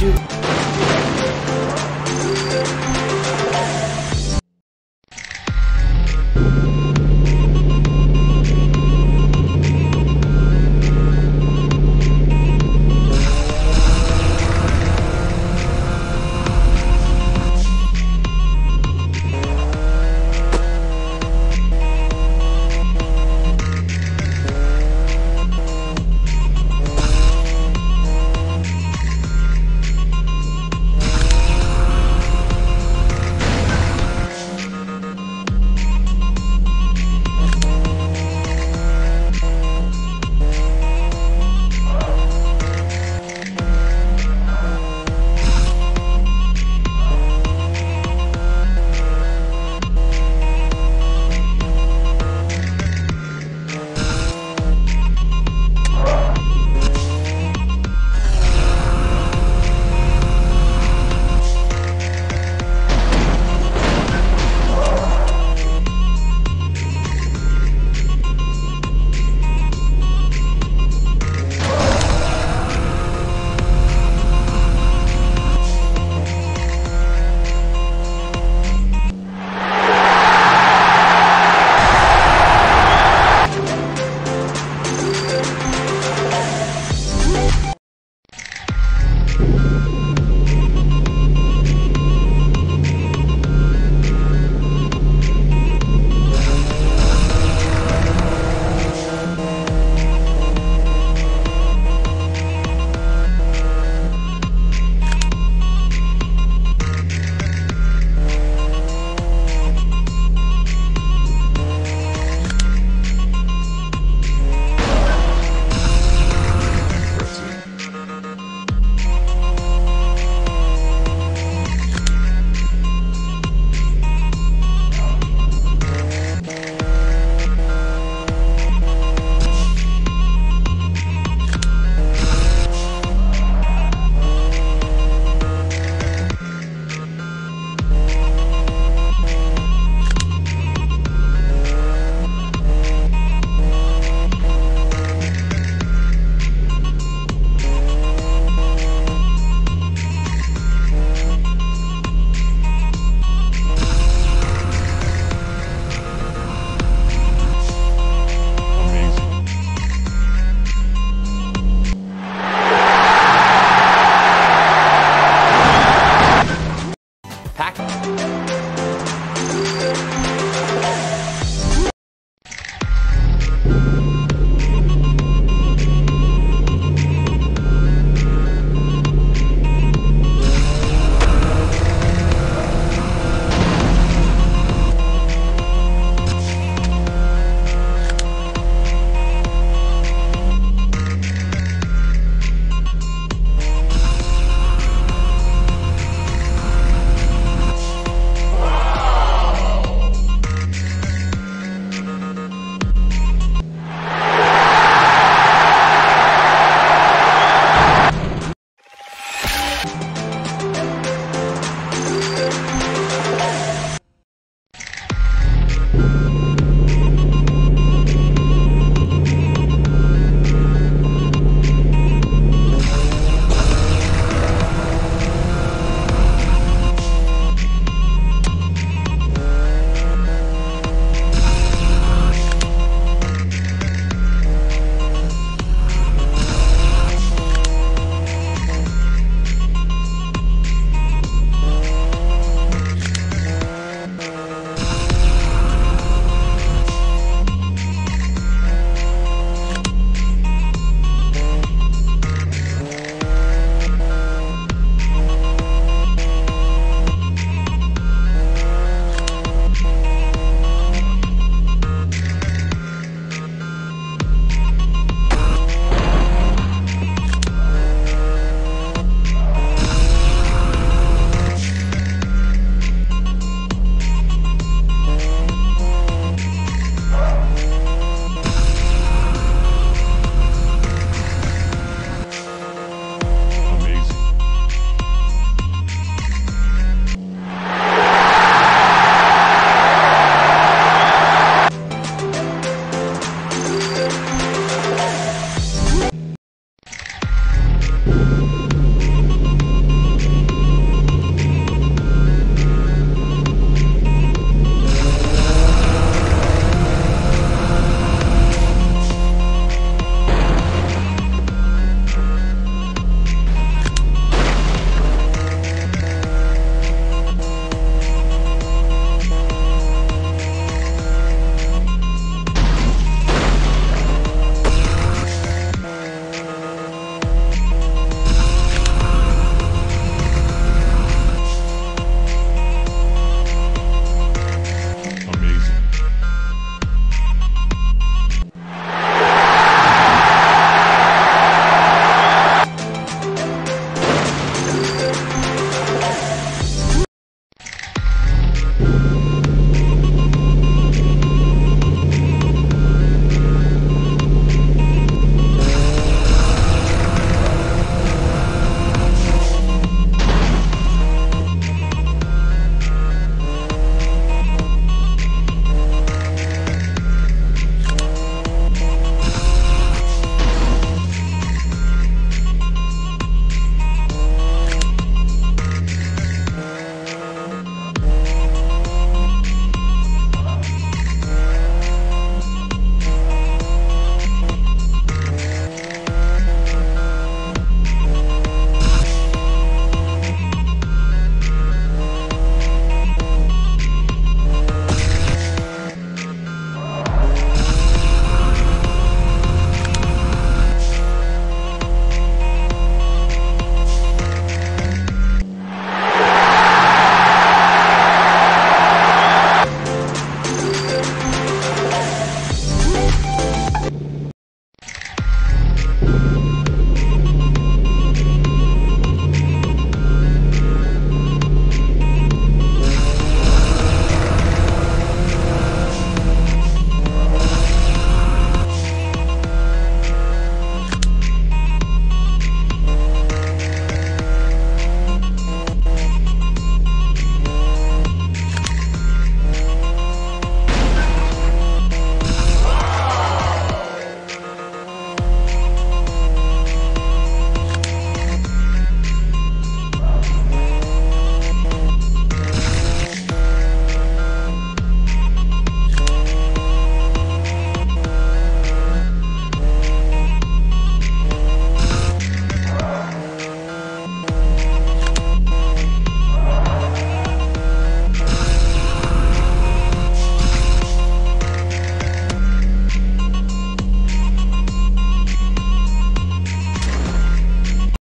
do.